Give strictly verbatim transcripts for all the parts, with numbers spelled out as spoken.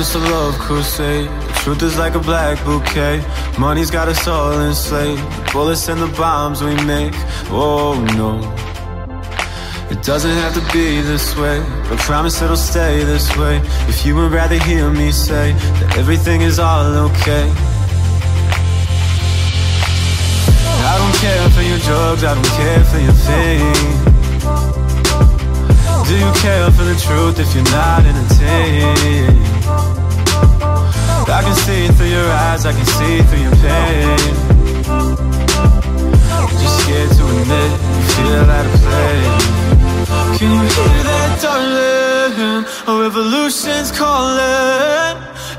this a love crusade. The truth is like a black bouquet. Money's got us all enslaved. The bullets and the bombs we make. Oh no, it doesn't have to be this way, but promise it'll stay this way. If you would rather hear me say that everything is all okay. I don't care for your drugs, I don't care for your things. Do you care for the truth if you're not entertained? I can see through your eyes, I can see through your pain. You're scared to admit you feel out of place. Can you hear that, darling? Our revolution's calling.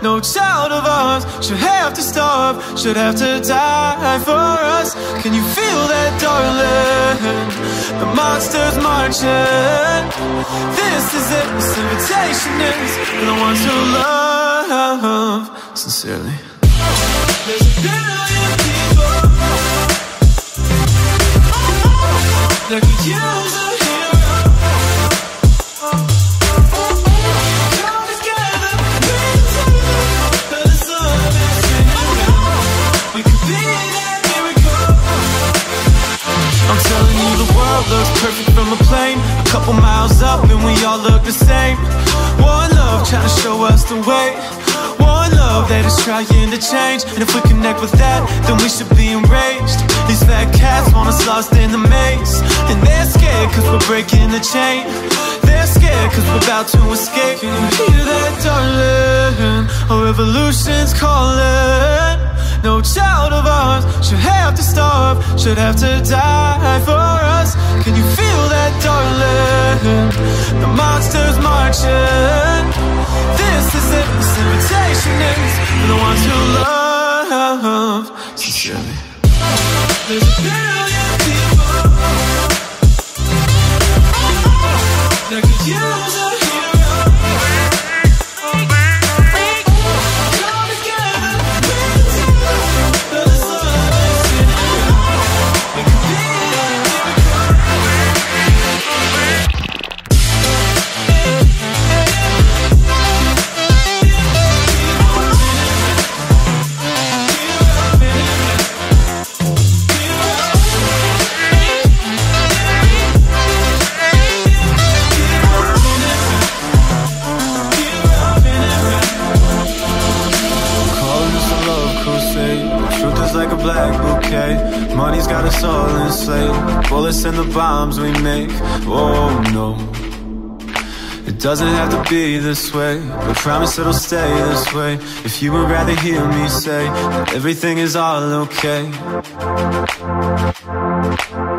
No child of ours should have to starve, should have to die for us. Can you feel that, darling? The monster's marching. This is it, this invitation is for the ones who love sincerely. There's a billion people that could use a hero. Come together, bring it to the sun is shining. We could be that miracle. I'm telling you, the world looks perfect from a plane. A couple miles up and we all look the same. One love trying to show us the way. One love that is trying to change. And if we connect with that, then we should be enraged. These fat cats want us lost in the maze. And they're scared cause we're breaking the chain. They're scared cause we're about to escape. Can you hear that, darling? Our revolution's calling. No child of ours should have to starve, should have to die for us. Can you feel that, darling? The monster's marching. This is it, this invitation is for the ones who love sincerely. There's a billion people that could use a hero. Come together, bring it to the sun is shining. We could be that money's got us all enslaved. Bullets and the bombs we make. Oh no, it doesn't have to be this way, but promise it'll stay this way. If you would rather hear me say that everything is all okay.